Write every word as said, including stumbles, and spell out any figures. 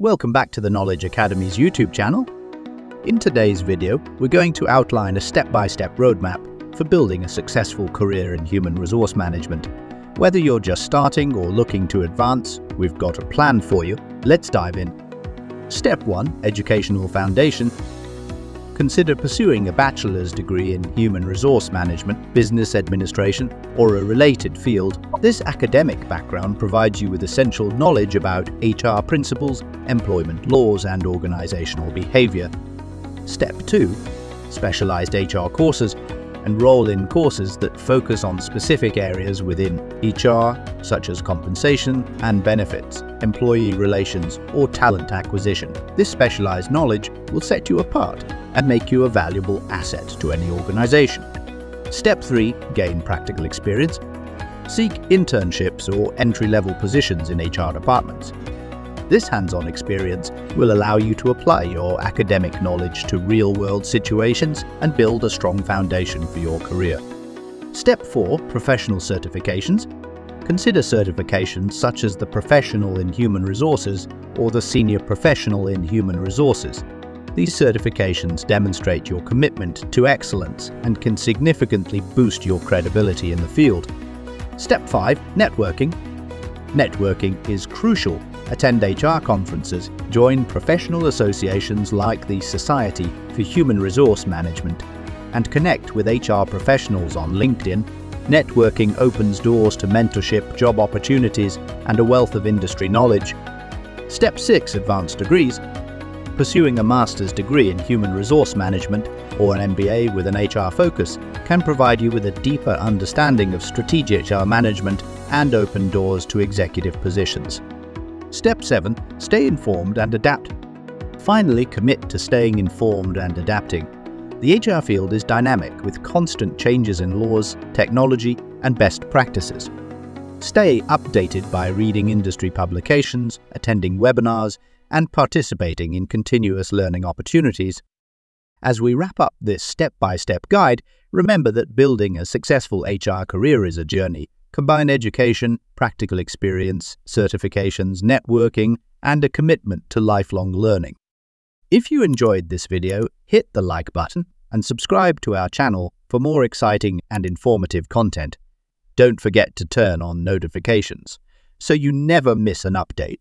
Welcome back to the Knowledge Academy's YouTube channel. In today's video, we're going to outline a step-by-step roadmap for building a successful career in human resource management. Whether you're just starting or looking to advance, we've got a plan for you. Let's dive in. Step one, educational foundation. Consider pursuing a bachelor's degree in human resource management, business administration, or a related field. This academic background provides you with essential knowledge about H R principles, employment laws, and organizational behavior. Step two, specialized H R courses. Enroll in courses that focus on specific areas within H R, such as compensation and benefits, employee relations, or talent acquisition. This specialized knowledge will set you apart and make you a valuable asset to any organization. Step three, gain practical experience. Seek internships or entry-level positions in H R departments. This hands-on experience will allow you to apply your academic knowledge to real-world situations and build a strong foundation for your career. Step four, professional certifications. Consider certifications such as the Professional in Human Resources or the Senior Professional in Human Resources. These certifications demonstrate your commitment to excellence and can significantly boost your credibility in the field. Step five, networking. Networking is crucial. Attend H R conferences, join professional associations like the Society for Human Resource Management, and connect with H R professionals on LinkedIn. Networking opens doors to mentorship, job opportunities, and a wealth of industry knowledge. Step six, advanced degrees. Pursuing a master's degree in human resource management or an M B A with an H R focus can provide you with a deeper understanding of strategic H R management and open doors to executive positions. Step seven, stay informed and adapt. Finally, commit to staying informed and adapting. The H R field is dynamic with constant changes in laws, technology, and best practices. Stay updated by reading industry publications, attending webinars, and participating in continuous learning opportunities. As we wrap up this step-by-step guide, remember that building a successful H R career is a journey. Combine education, practical experience, certifications, networking, and a commitment to lifelong learning. If you enjoyed this video, hit the like button and subscribe to our channel for more exciting and informative content. Don't forget to turn on notifications so you never miss an update.